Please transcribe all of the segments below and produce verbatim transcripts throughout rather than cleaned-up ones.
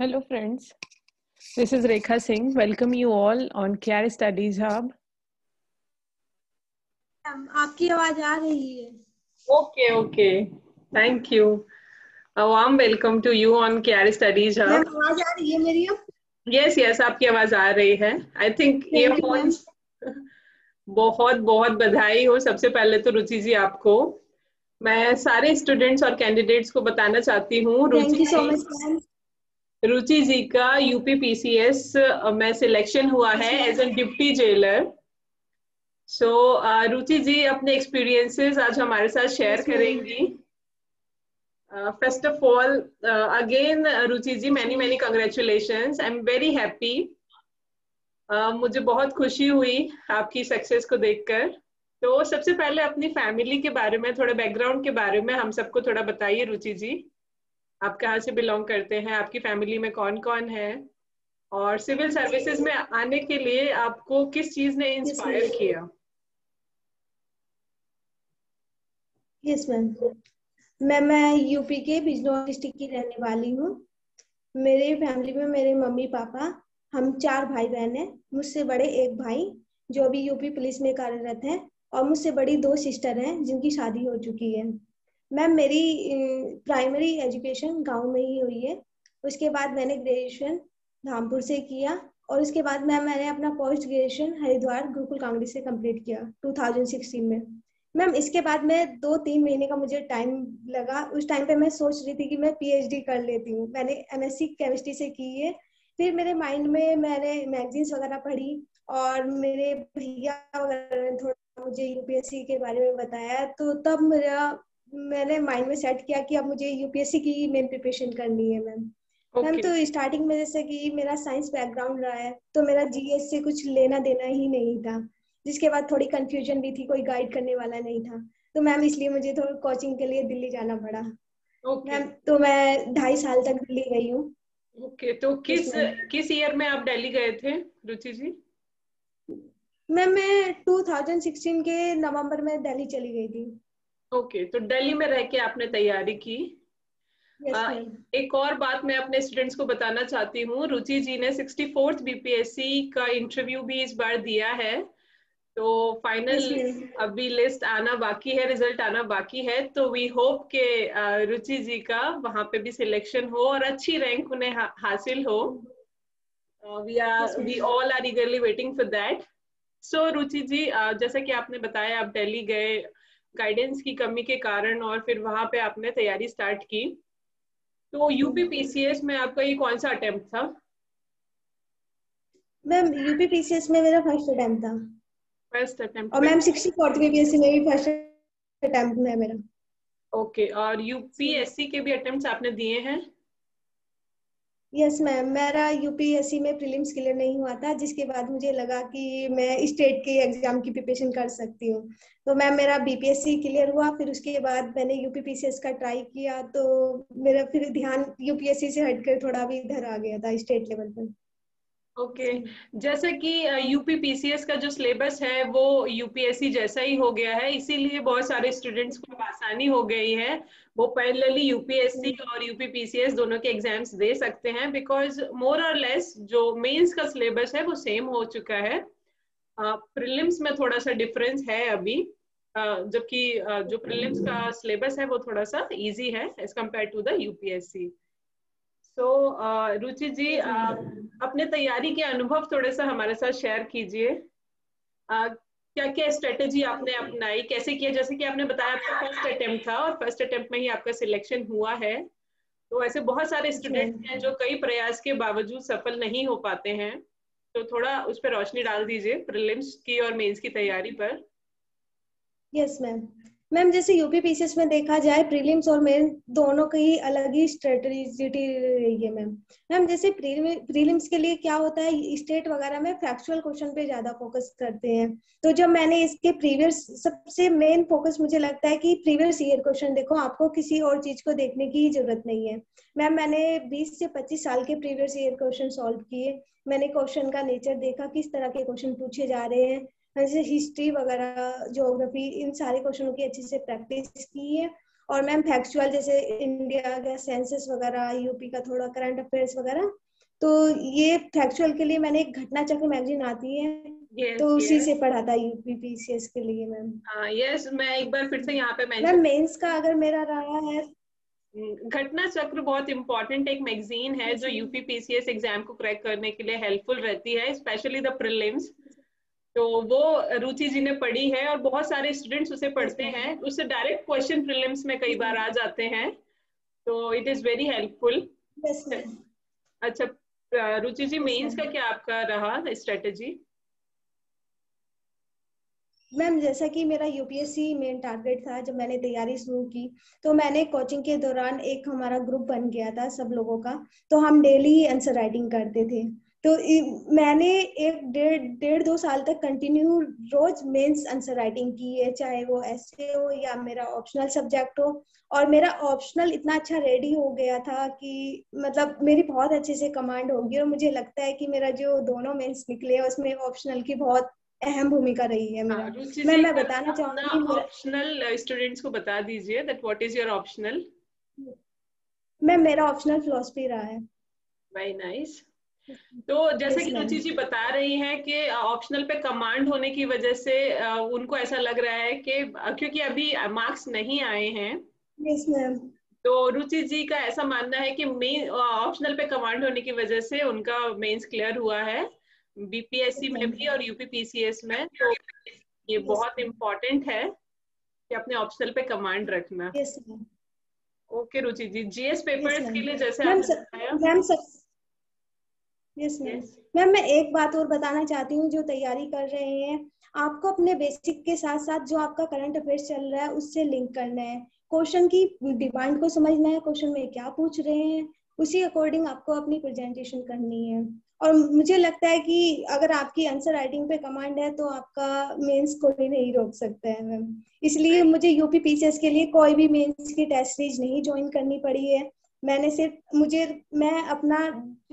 Hello friends, this is Rekha Singh. Welcome you all on Carry Studies Hub. आपकी आवाज आ रही है? Okay, okay. Thank you. A warm welcome to you on Carry Studies Hub. आवाज आ रही है मेरी? Yes, yes. आपकी आवाज आ रही है. I think ये पॉइंट्स बहुत बहुत बधाई हो. सबसे पहले तो रुचि जी आपको. मैं सारे स्टूडेंट्स और कैंडिडेट्स को बताना चाहती हूँ रुचि जी रुचि जी का यूपी पीसीएस में सिलेक्शन हुआ है as an deputy jailer. So Ruchi ji अपने एक्सपीरियंसेस आज हमारे साथ शेयर करेंगी. First of all again Ruchi ji many many congratulations. I am very happy. मुझे बहुत खुशी हुई आपकी सक्सेस को देखकर. तो सबसे पहले अपनी फैमिली के बारे में, थोड़ा बैकग्राउंड के बारे में हम सबको थोड़ा बताइए रुचि जी. आप कहाँ से बिलोंग करते हैं, आपकी फैमिली में कौन कौन है, और सिविल सर्विसेज में आने के लिए आपको किस चीज ने इंस्पायर किया? यस मैम, मैं मैं यूपी के बिजनौर डिस्ट्रिक्ट की रहने वाली हूँ. मेरे फैमिली में मेरे मम्मी पापा, हम चार भाई बहन हैं. मुझसे बड़े एक भाई जो अभी यूपी पुलिस में कार्यरत हैं, और मुझसे बड़ी दो सिस्टर हैं जिनकी शादी हो चुकी है. मैम मेरी प्राइमरी एजुकेशन गांव में ही हुई है. उसके बाद मैंने ग्रेजुएशन धामपुर से किया, और उसके बाद मैम मैंने अपना पोस्ट ग्रेजुएशन हरिद्वार गुरुकुल कांगड़ी से कंप्लीट किया दो हज़ार सोलह में. मैम इसके बाद मैं दो तीन महीने का मुझे टाइम लगा. उस टाइम पे मैं सोच रही थी कि मैं पीएचडी कर लेती हूँ. मैंने एमएससी केमिस्ट्री से की है. फिर मेरे माइंड में मैंने मैगजीन्स वगैरह पढ़ी, और मेरे भैया वगैरह ने थोड़ा मुझे यूपीएससी के बारे में बताया. तो तब मेरा मैंने माइंड में सेट किया कि अब मुझे यूपीएससी की मेन प्रिपरेशन करनी है मैम. Ma'am okay. तो स्टार्टिंग में जैसे कि मेरा साइंस बैकग्राउंड रहा है, तो मेरा जीएस से कुछ लेना देना ही नहीं था, जिसके बाद थोड़ी कंफ्यूजन भी थी, कोई गाइड करने वाला नहीं था. तो मैम इसलिए मुझे थोड़ा कोचिंग के लिए दिल्ली जाना पड़ा. okay. मैम तो मैं ढाई साल तक दिल्ली गई हूँ. Okay okay. तो किस किस ईयर में आप दिल्ली गए थे रुचि जी? मैम मैं दो हज़ार सोलह के नवम्बर में दिल्ली चली गई थी. ओके okay, तो दिल्ली में रह के आपने तैयारी की. yes, आ, एक और बात मैं अपने स्टूडेंट्स को बताना चाहती हूँ. रुचि जी ने सिक्सटी फोर्थ बीपीएससी का इंटरव्यू भी इस बार दिया है. तो फाइनल yes, अभी लिस्ट आना बाकी है, रिजल्ट आना बाकी है. तो वी होप के रुचि जी का वहाँ पे भी सिलेक्शन हो और अच्छी रैंक उन्हें हा, हासिल हो. We are we all are eagerly waiting for that. So Ruchi ji uh, जैसा कि आपने बताया आप दिल्ली गए गाइडेंस की कमी के कारण, और फिर वहां पे आपने तैयारी स्टार्ट की. तो यूपी पीसीएस में आपका ये कौन सा अटेम्प्ट था? मैम यूपी पीसीएस में मेरा फर्स्ट अटेम्प्ट था. First attempt. और मैम सिक्सटी फोर्थ बीपीएससी में भी फर्स्ट अटेम्प्ट में मेरा. ओके okay, और यूपीएससी के भी अटेम्प्ट्स आपने दिए हैं? यस yes, मैम मेरा यूपीएससी में प्रीलिम्स क्लियर नहीं हुआ था, जिसके बाद मुझे लगा कि मैं स्टेट के एग्जाम की प्रिपरेशन कर सकती हूँ. तो मैम मेरा बीपीएससी क्लियर हुआ. फिर उसके बाद मैंने यूपी पीसीएस का ट्राई किया, तो मेरा फिर ध्यान यूपीएससी से हटकर थोड़ा भी इधर आ गया था स्टेट लेवल पर. Okay okay. जैसे कि यूपी पीसीएस का जो सिलेबस है वो यूपीएससी जैसा ही हो गया है, इसीलिए बहुत सारे स्टूडेंट्स को आसानी हो गई है. वो पैरेलली यूपीएससी और यूपी पीसीएस दोनों के एग्जाम्स दे सकते हैं, बिकॉज मोर और लेस जो मेंस का सिलेबस है वो सेम हो चुका है. प्रीलिम्स में थोड़ा सा डिफरेंस है अभी, जबकि जो प्रीलिम्स का सिलेबस है वो थोड़ा सा ईजी है as compare to the UPSC. तो रुचि जी अपने तैयारी के अनुभव थोड़े सा हमारे साथ शेयर कीजिए. क्या क्या स्ट्रेटेजी आपने अपनाई, कैसे किया? जैसे कि आपने बताया आपका फर्स्ट अटेम्प्ट था और फर्स्ट अटेम्प्ट में ही आपका सिलेक्शन हुआ है. तो ऐसे बहुत सारे स्टूडेंट्स हैं जो कई प्रयास के बावजूद सफल नहीं हो पाते हैं, तो थोड़ा उस पर रोशनी डाल दीजिए प्रीलिम्स की और मेंस की तैयारी पर. यस मैम मैम जैसे यूपी पीसीएस में देखा जाए प्रीलिम्स और मेन दोनों की ही अलग ही स्ट्रेटेजी रही है मैम. मैम जैसे प्रीलिम्स के लिए क्या होता है, स्टेट वगैरह में फैक्चुअल क्वेश्चन पे ज्यादा फोकस करते हैं. तो जब मैंने इसके प्रीवियस, सबसे मेन फोकस मुझे लगता है कि प्रीवियस ईयर क्वेश्चन देखो, आपको किसी और चीज को देखने की ही जरूरत नहीं है. मैम मैंने बीस से पच्चीस साल के प्रीवियस ईयर क्वेश्चन सॉल्व किए. मैंने क्वेश्चन का नेचर देखा, किस तरह के क्वेश्चन पूछे जा रहे हैं. हिस्ट्री वगैरह, ज्योग्राफी, इन सारे क्वेश्चनों की अच्छे से प्रैक्टिस की है. और मैम फैक्चुअल जैसे इंडिया का सेंसस वगैरह, यूपी का थोड़ा करंट अफेयर्स वगैरह। तो ये फैक्चुअल के लिए मैंने एक घटना चक्र मैगजीन आती है yes, तो yes. उसी से पढ़ा था यूपी पीसीएस के लिए मैम। हाँ यस, मैं एक बार फिर से यहाँ पे मैम मेंस का अगर मेरा रहा है घटना चक्र बहुत इम्पोर्टेंट एक मैगजीन है जो यूपी पीसीएस एग्जाम को क्रैक करने के लिए हेल्पफुल रहती है, स्पेशली द प्रीलिम्स। तो वो रुचि जी ने पढ़ी है और बहुत सारे स्टूडेंट्स उसे पढ़ते हैं, उससे डायरेक्ट क्वेश्चन प्रीलिम्स में कई बार आ जाते हैं, तो इट इज वेरी हेल्पफुल। अच्छा रुचि जी, मेंस का क्या आपका रहा स्ट्रेटेजी? मैम जैसा कि मेरा यूपीएससी मेन टारगेट था, जब मैंने तैयारी शुरू की तो मैंने कोचिंग के दौरान एक हमारा ग्रुप बन गया था सब लोगों का, तो हम डेली आंसर राइटिंग करते थे। तो मैंने एक डेढ़ डेढ़ दो साल तक कंटिन्यू रोज मेंस आंसर राइटिंग की है, चाहे वो एसे हो या मेरा ऑप्शनल सब्जेक्ट हो। और मेरा ऑप्शनल इतना अच्छा रेडी हो गया था कि मतलब मेरी बहुत अच्छे से कमांड होगी, और मुझे लगता है कि मेरा जो दोनों मेंस निकले उसमें ऑप्शनल की बहुत अहम भूमिका रही है। मेरा मैं मैं बताना चाहूंगी ऑप्शनल स्टूडेंट्स को बता दीजिए that what is your optional. Ma'am मेरा ऑप्शनल फिलॉसफी रहा है। Very nice. तो जैसे कि रुचि जी बता रही हैं कि ऑप्शनल पे कमांड होने की वजह से उनको ऐसा लग रहा है कि क्योंकि अभी मार्क्स नहीं आए हैं। Yes ma'am. तो रुचि जी का ऐसा मानना है कि मेन ऑप्शनल पे कमांड होने की वजह से उनका मेंस क्लियर हुआ है बीपीएससी में भी और यूपी पीसीएस में। तो ये बहुत इम्पोर्टेंट है कि अपने ऑप्शनल पे कमांड रखना। Yes ma'am. Okay Ruchi ji, GS papers के लिए जैसे आपने बताया मैम। Yes ma'am. मैम मैं एक बात और बताना चाहती हूँ, जो तैयारी कर रहे हैं आपको अपने बेसिक के साथ साथ जो आपका करंट अफेयर्स चल रहा है उससे लिंक करना है, क्वेश्चन की डिमांड को समझना है, क्वेश्चन में क्या पूछ रहे हैं उसी अकॉर्डिंग आपको अपनी प्रेजेंटेशन करनी है। और मुझे लगता है कि अगर आपकी आंसर राइटिंग पे कमांड है तो आपका मेंस कोई नहीं रोक सकता है मैम। इसलिए मुझे यूपी पीसीएस के लिए कोई भी मेंस की टेस्ट सीरीज नहीं ज्वाइन करनी पड़ी है। मैंने सिर्फ मुझे मैं अपना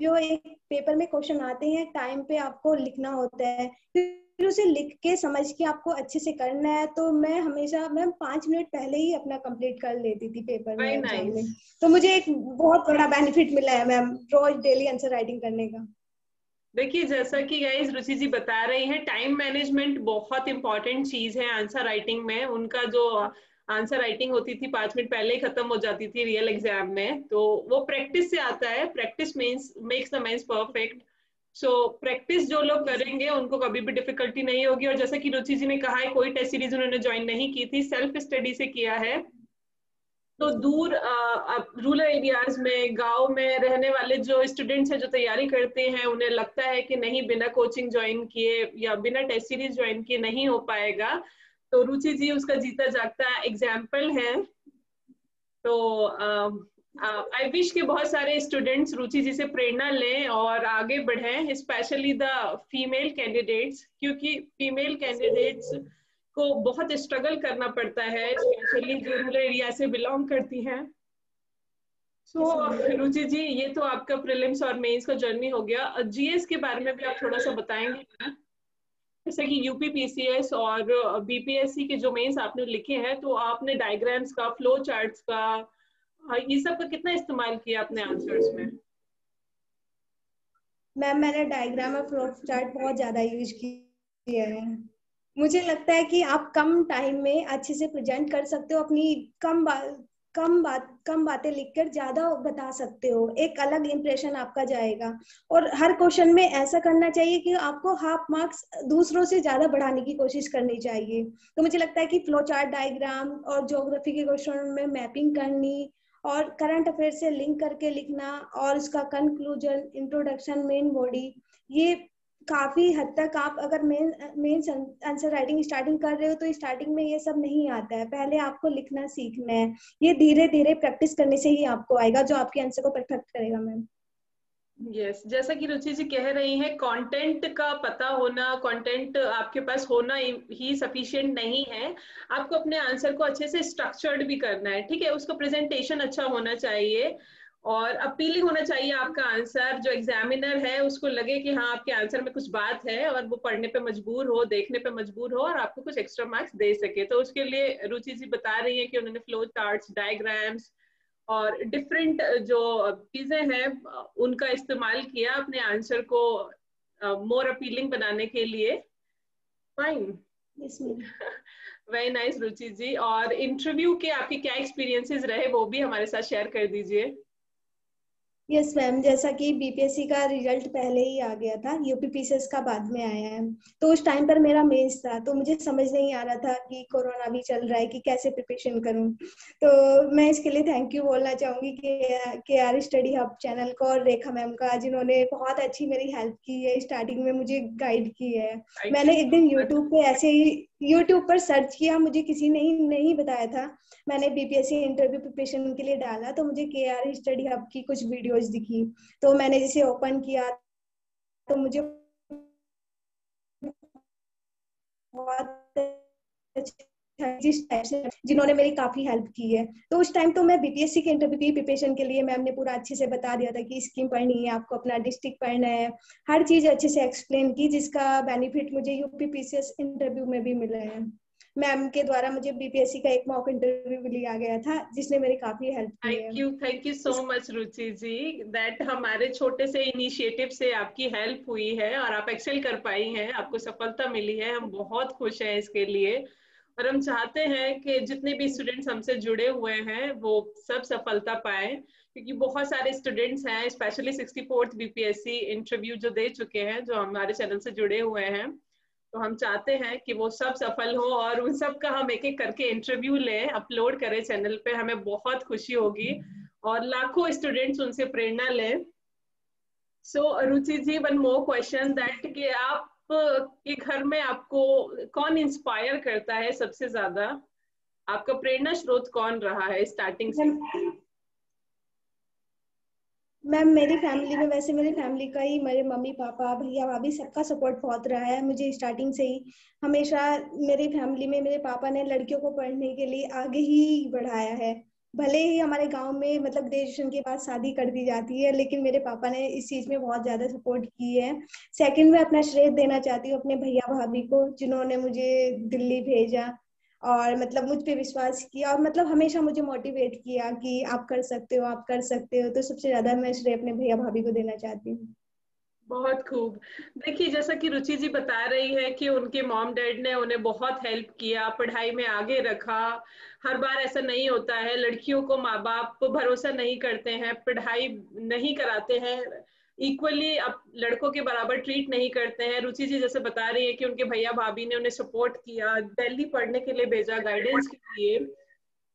जो एक पेपर में क्वेश्चन आते हैं टाइम पे आपको लिखना होता है, फिर उसे लिख के समझ के आपको अच्छे से करना है। तो मैं हमेशा मैम पांच मिनट पहले ही अपना कंप्लीट कर लेती थी पेपर में, nice. में तो मुझे एक बहुत बड़ा बेनिफिट मिला है मैम रोज डेली आंसर राइटिंग करने का। देखिए जैसा कि गाइस रुचि जी बता रही हैं, टाइम मैनेजमेंट बहुत इंपॉर्टेंट चीज है आंसर राइटिंग में। उनका जो आंसर राइटिंग होती थी पांच मिनट पहले ही खत्म हो जाती थी रियल एग्जाम में, तो वो प्रैक्टिस से आता है। Practice mains makes the mains perfect. So practice जो लोग करेंगे उनको कभी भी डिफिकल्टी नहीं होगी। और जैसे कि रुचि जी ने कहा है कोई टेस्ट सीरीज उन्होंने ज्वाइन नहीं की थी, सेल्फ स्टडी से किया है। तो दूर रूरल एरियाज में, गाँव में रहने वाले जो स्टूडेंट्स हैं जो तैयारी करते हैं, उन्हें लगता है कि नहीं बिना कोचिंग ज्वाइन किए या बिना टेस्ट सीरीज ज्वाइन किए नहीं हो पाएगा। तो रुचि जी उसका जीता जागता एग्जाम्पल है। तो आई विश के बहुत सारे स्टूडेंट्स रुचि जी से प्रेरणा लें और आगे बढ़ें, स्पेशली द फीमेल कैंडिडेट्स, क्योंकि फीमेल कैंडिडेट्स को बहुत स्ट्रगल करना पड़ता है, स्पेशली जो रूरल एरिया से बिलोंग करती हैं। सो so, रुचि जी ये तो आपका प्रीलिम्स और मेंस का जर्नी हो गया। जीएस के बारे में भी आप थोड़ा सा बताएंगे? जैसे कि यूपी पीसीएस और बीपीएससी के जो मेंस आपने लिखे हैं, तो आपने डायग्राम्स का, फ्लो चार्ट्स का, ये सब का कितना इस्तेमाल किया अपने आंसर्स में? मैम मैंने डायग्राम और फ्लो चार्ट बहुत ज्यादा यूज किया है। मुझे लगता है कि आप कम टाइम में अच्छे से प्रेजेंट कर सकते हो, अपनी कम बा, कम बात कम बातें लिखकर ज्यादा बता सकते हो, एक अलग इंप्रेशन आपका जाएगा। और हर क्वेश्चन में ऐसा करना चाहिए कि आपको हाफ मार्क्स दूसरों से ज्यादा बढ़ाने की कोशिश करनी चाहिए। तो मुझे लगता है कि फ्लो चार्ट, डायग्राम और ज्योग्राफी के क्वेश्चन में मैपिंग करनी और करंट अफेयर से लिंक करके लिखना और उसका कंक्लूजन, इंट्रोडक्शन, मेन बॉडी, ये काफी हद तक आप अगर main main answer writing starting कर रहे हो तो स्टार्टिंग में ये सब नहीं आता है। पहले आपको लिखना सीखना है, ये धीरे धीरे प्रैक्टिस करने से ही आपको आएगा जो आपके आंसर को परफेक्ट करेगा मैम। यस yes, जैसा कि रुचि जी कह रही है कंटेंट का पता होना, कंटेंट आपके पास होना ही सफिशिएंट नहीं है। आपको अपने आंसर को अच्छे से स्ट्रक्चर्ड भी करना है, ठीक है, उसका प्रेजेंटेशन अच्छा होना चाहिए और अपीलिंग होना चाहिए आपका आंसर, जो एग्जामिनर है उसको लगे कि हाँ आपके आंसर में कुछ बात है और वो पढ़ने पे मजबूर हो, देखने पे मजबूर हो और आपको कुछ एक्स्ट्रा मार्क्स दे सके। तो उसके लिए रुचि जी बता रही है कि उन्होंने फ्लो चार्ट्स, डायग्राम्स और डिफरेंट जो चीजें हैं उनका इस्तेमाल किया अपने आंसर को मोर अपीलिंग बनाने के लिए। Fine, very nice Ruchi ji. और इंटरव्यू के आपके क्या एक्सपीरियंसेस रहे वो भी हमारे साथ शेयर कर दीजिए। यस yes, मैम, जैसा कि बीपीएससी का रिजल्ट पहले ही आ गया था, यूपी पीसीएस का बाद में आया है, तो उस टाइम पर मेरा मेंस था, तो मुझे समझ नहीं आ रहा था कि कोरोना भी चल रहा है कि कैसे प्रिपरेशन करूं। तो मैं इसके लिए थैंक यू बोलना चाहूंगी कि कैरी स्टडी हब चैनल को और रेखा मैम का, जिन्होंने बहुत अच्छी मेरी हेल्प की है, स्टार्टिंग में मुझे गाइड की है। मैंने एक दिन यूट्यूब पे ऐसे ही यूट्यूब पर सर्च किया, मुझे किसी ने नहीं, नहीं बताया था। मैंने बीपीएससी इंटरव्यू प्रिपरेशन के लिए डाला तो मुझे कैरी स्टडी हब की कुछ वीडियोज दिखी, तो मैंने जिसे ओपन किया तो मुझे जिन्होंने मेरी काफी हेल्प की है। तो उस टाइम तो मैं बीपीएससी के इंटरव्यू की प्रिपरेशन के लिए मैम ने पूरा अच्छे से बता दिया था कि स्कीम पढ़नी है आपको, अपना डिस्ट्रिक्ट पढ़ना है, हर चीज अच्छे से एक्सप्लेन की, जिसका बेनिफिट मुझे यूपी पीसीएस इंटरव्यू में भी मिला है। मैम के द्वारा मुझे बीपीएससी का एक मॉक इंटरव्यू भी लिया गया था जिसने मेरी काफी हेल्प की है। Thank you, thank you so much Ruchi ji, that हमारे छोटे से इनिशिएटिव से आपकी हेल्प हुई है और आप एक्सेल कर पाई हैं, आपको सफलता मिली है। हम बहुत खुश हैं इसके लिए और हम चाहते हैं कि जितने भी स्टूडेंट्स हमसे जुड़े हुए हैं वो सब सफलता पाए, क्योंकि बहुत सारे स्टूडेंट्स हैं, specially sixty fourth BPSC interview जो दे चुके हैं, जो हमारे चैनल से जुड़े हुए हैं। तो हम चाहते हैं कि वो सब सफल हो और उन सब का हम एक एक करके इंटरव्यू लें, अपलोड करें चैनल पे, हमें बहुत खुशी होगी और लाखों स्टूडेंट्स उनसे प्रेरणा लें। So so, Ruchi ji, one more question that कि आप के घर में आपको कौन इंस्पायर करता है सबसे ज्यादा, आपका प्रेरणा स्रोत कौन रहा है स्टार्टिंग से? मैम, मेरी फैमिली में, वैसे मेरी फैमिली का ही, मेरे मम्मी पापा भैया भाभी सबका सपोर्ट बहुत रहा है मुझे स्टार्टिंग से ही। हमेशा मेरी फैमिली में मेरे पापा ने लड़कियों को पढ़ने के लिए आगे ही बढ़ाया है। भले ही हमारे गांव में मतलब ग्रेजुएशन के बाद शादी कर दी जाती है, लेकिन मेरे पापा ने इस चीज में बहुत ज्यादा सपोर्ट की है। सेकेंड, मैं अपना श्रेय देना चाहती हूँ अपने भैया भाभी को, जिन्होंने मुझे दिल्ली भेजा और मतलब मुझ पे विश्वास किया और मतलब हमेशा मुझे मोटिवेट किया कि आप कर सकते हो, आप कर सकते हो। तो सबसे ज्यादा मैं श्रेय अपने भैया भाभी को देना चाहती हूँ। बहुत खूब। देखिए, जैसा कि रुचि जी बता रही है कि उनके मॉम डैड ने उन्हें बहुत हेल्प किया, पढ़ाई में आगे रखा। हर बार ऐसा नहीं होता है, लड़कियों को माँ बाप भरोसा नहीं करते हैं, पढ़ाई नहीं कराते हैं, इक्वली आप लड़कों के बराबर ट्रीट नहीं करते हैं। रुचि जी जैसे बता रही है कि उनके भैया भाभी ने उन्हें सपोर्ट किया, दिल्ली पढ़ने के लिए भेजा गाइडेंस के लिए।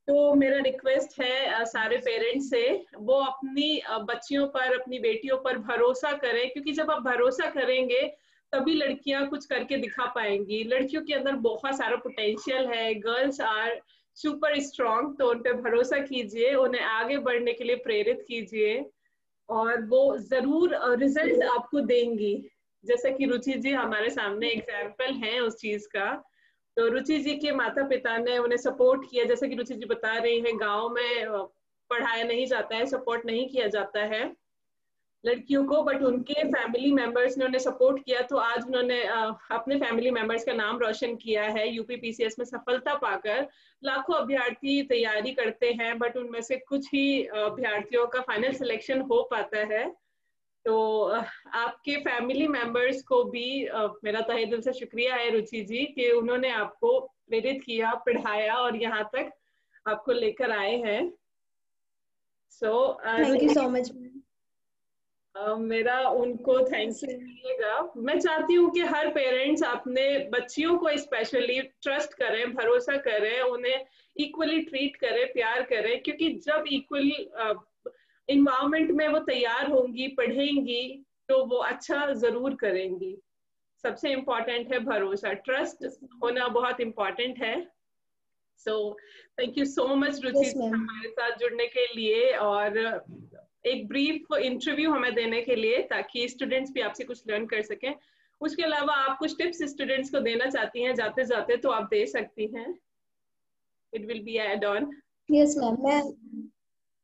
तो मेरा रिक्वेस्ट है सारे पेरेंट्स से, वो अपनी बच्चियों पर, अपनी बेटियों पर भरोसा करें, क्योंकि जब आप भरोसा करेंगे तभी लड़कियां कुछ करके दिखा पाएंगी। लड़कियों के अंदर बहुत सारा पोटेंशियल है, गर्ल्स आर सुपर स्ट्रॉन्ग, तो उन पर भरोसा कीजिए, उन्हें आगे बढ़ने के लिए प्रेरित कीजिए और वो जरूर रिजल्ट आपको देंगी। जैसा कि रुचि जी हमारे सामने एग्जाम्पल हैं उस चीज का। तो रुचि जी के माता पिता ने उन्हें सपोर्ट किया, जैसा कि रुचि जी बता रही हैं गांव में पढ़ाया नहीं जाता है, सपोर्ट नहीं किया जाता है लड़कियों को, बट उनके फैमिली मेंबर्स ने उन्हें सपोर्ट किया। तो आज उन्होंने अपने फैमिली मेंबर्स का नाम रोशन किया है, यूपी पीसीएस में सफलता पाकर। लाखों अभ्यर्थी तैयारी करते हैं, बट उनमें से कुछ ही अभ्यर्थियों का फाइनल सिलेक्शन हो पाता है। तो आपके फैमिली मेंबर्स को भी मेरा तहे दिल से शुक्रिया है रुचि जी कि उन्होंने आपको प्रेरित किया, पढ़ाया और यहाँ तक आपको लेकर आए हैं। So thank you so much. Uh, मेरा उनको थैंक्स मिलेगा। मैं चाहती हूँ कि हर पेरेंट्स अपने बच्चियों को स्पेशली ट्रस्ट करें, भरोसा करें, उन्हें इक्वली ट्रीट करें, प्यार करें, क्योंकि जब इक्वली इन्वायरमेंट में वो तैयार होंगी, पढ़ेंगी, तो वो अच्छा जरूर करेंगी। सबसे इम्पॉर्टेंट है भरोसा, ट्रस्ट होना बहुत इम्पॉर्टेंट है। So thank you so much Ruchi हमारे साथ जुड़ने के लिए और एक ब्रीफ इंटरव्यू हमें देने के लिए, ताकि स्टूडेंट्स भी आपसे कुछ लर्न कर सकें। उसके अलावा आप कुछ टिप्स स्टूडेंट्स को देना चाहती हैं जाते जाते, तो आप दे सकती हैं। It will be add on. Yes ma'am, मैं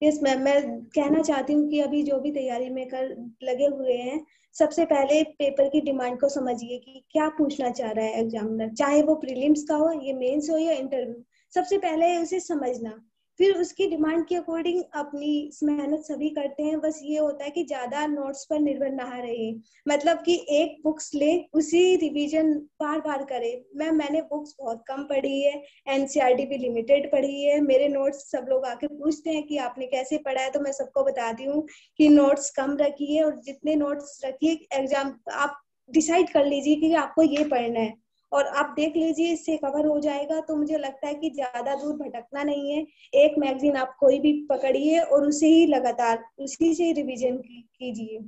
यस मैम, मैं कहना चाहती हूँ कि अभी जो भी तैयारी में कर लगे हुए हैं, सबसे पहले पेपर की डिमांड को समझिए कि क्या पूछना चाह रहा है एग्जामिनर, चाहे वो प्रीलिम्स का हो, ये मेंस हो या इंटरव्यू। सबसे पहले उसे समझना, फिर उसकी डिमांड के अकॉर्डिंग अपनी मेहनत सभी करते हैं। बस ये होता है कि ज्यादा नोट्स पर निर्भर ना रहे, मतलब कि एक बुक्स ले, उसी रिवीजन बार बार करे। मैं मैंने बुक्स बहुत कम पढ़ी है, एनसीईआरटी भी लिमिटेड पढ़ी है। मेरे नोट्स सब लोग आके पूछते हैं कि आपने कैसे पढ़ा है, तो मैं सबको बताती हूँ कि नोट्स कम रखिए, और जितने नोट्स रखिए एग्जाम आप डिसाइड कर लीजिए कि आपको ये पढ़ना है और आप देख लीजिए, इससे कवर हो जाएगा। तो मुझे लगता है कि ज्यादा दूर भटकना नहीं है, एक मैगजीन आप कोई भी पकड़िए और उसे ही लगातार उसी से रिवीजन कीजिए।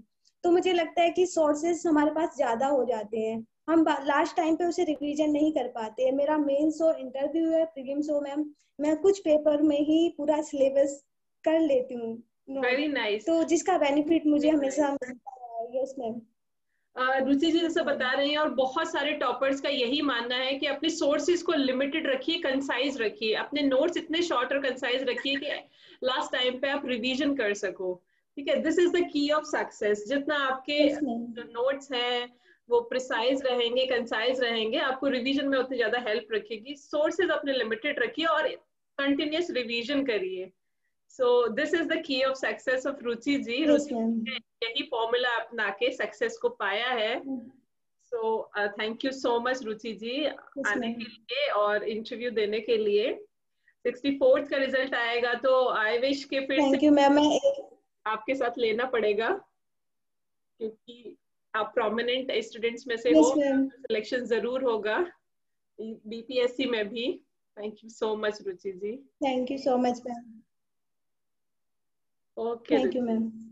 तो मुझे लगता है कि सोर्सेस हमारे पास ज्यादा हो जाते हैं, हम लास्ट टाइम पे उसे रिवीजन नहीं कर पाते हैं। मेरा मेंस हो, इंटरव्यू है, प्रीलिम्स हो, मैम मैं कुछ पेपर में ही पूरा सिलेबस कर लेती हूँ। nice. तो जिसका बेनिफिट मुझे हमेशा मिलता है। रुचि जी जैसे बता रही हैं, और बहुत सारे टॉपर्स का यही मानना है कि अपने सोर्सेज को लिमिटेड रखिए, कंसाइज रखिए, अपने नोट्स इतने शॉर्ट और कंसाइज रखिए कि लास्ट टाइम पे आप रिवीजन कर सको। ठीक है, this is the key of success. जितना आपके जो नोट्स हैं वो प्रिसाइज रहेंगे, कंसाइज रहेंगे, आपको रिवीजन में उतनी ज्यादा हेल्प रखेगी। सोर्सेज अपने लिमिटेड रखिए और कंटिन्यूस रिवीजन करिए। So this is the key of success of Ruchi ji. Ruchi ji यही फॉर्मूला अपना के सक्सेस को पाया है। So thank you so much Ruchi ji आने के लिए और इंटरव्यू देने के लिए। सिक्सटी फोर्थ का रिजल्ट आएगा तो आई विश के फिर थैंक यू मैम, आपके साथ लेना पड़ेगा क्योंकि आप प्रोमिनेंट स्टूडेंट्स में से हो, सिलेक्शन जरूर होगा बीपीएससी में भी। Thank you so much Ruchi ji. Thank you so much ma'am. Okay, thank you ma'am.